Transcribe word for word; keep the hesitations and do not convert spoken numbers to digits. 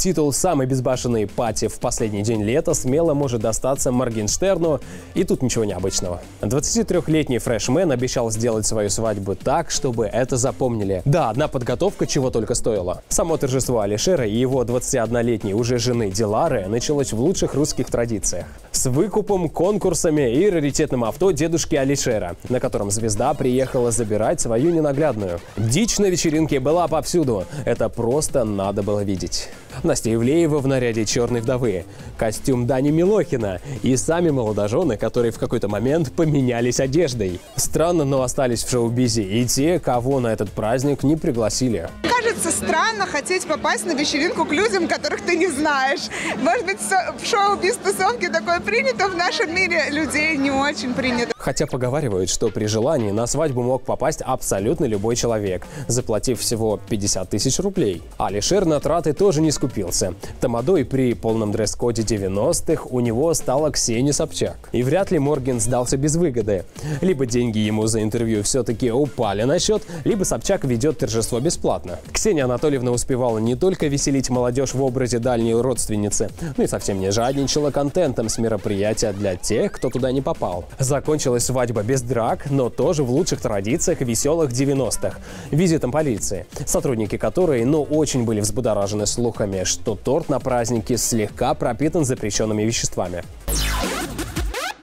Титул «Самый безбашенный пати» в последний день лета смело может достаться Моргенштерну, и тут ничего необычного. двадцатитрёхлетний фрешмен обещал сделать свою свадьбу так, чтобы это запомнили. Да, одна подготовка чего только стоила. Само торжество Алишера и его двадцатиоднолетней уже жены Дилары началось в лучших русских традициях. С выкупом, конкурсами и раритетным авто дедушки Алишера, на котором звезда приехала забирать свою ненаглядную. Дичь на вечеринке была повсюду. Это просто надо было видеть. Настя Евлеева в наряде черной вдовы, костюм Дани Милохина и сами молодожены, которые в какой-то момент поменялись одеждой. Странно, но остались в шоу-бизе и те, кого на этот праздник не пригласили. Кажется, странно хотеть попасть на вечеринку к людям, которых ты не знаешь. Может быть, в шоу-биз-тусовке такое принято, в нашем мире людей не очень принято. Хотя поговаривают, что при желании на свадьбу мог попасть абсолютно любой человек, заплатив всего пятьдесят тысяч рублей. Алишер на траты тоже не скупился. Тамадой при полном дресс-коде девяностых у него стала Ксения Собчак. И вряд ли Морген сдался без выгоды. Либо деньги ему за интервью все-таки упали на счет, либо Собчак ведет торжество бесплатно. Ксения Анатольевна успевала не только веселить молодежь в образе дальней родственницы, но и совсем не жадничала контентом с мероприятия для тех, кто туда не попал. Закончилась свадьба без драк, но тоже в лучших традициях веселых девяностых. Визитом полиции, сотрудники которой, ну, очень были взбудоражены слухами, что торт на празднике слегка пропитан запрещенными веществами.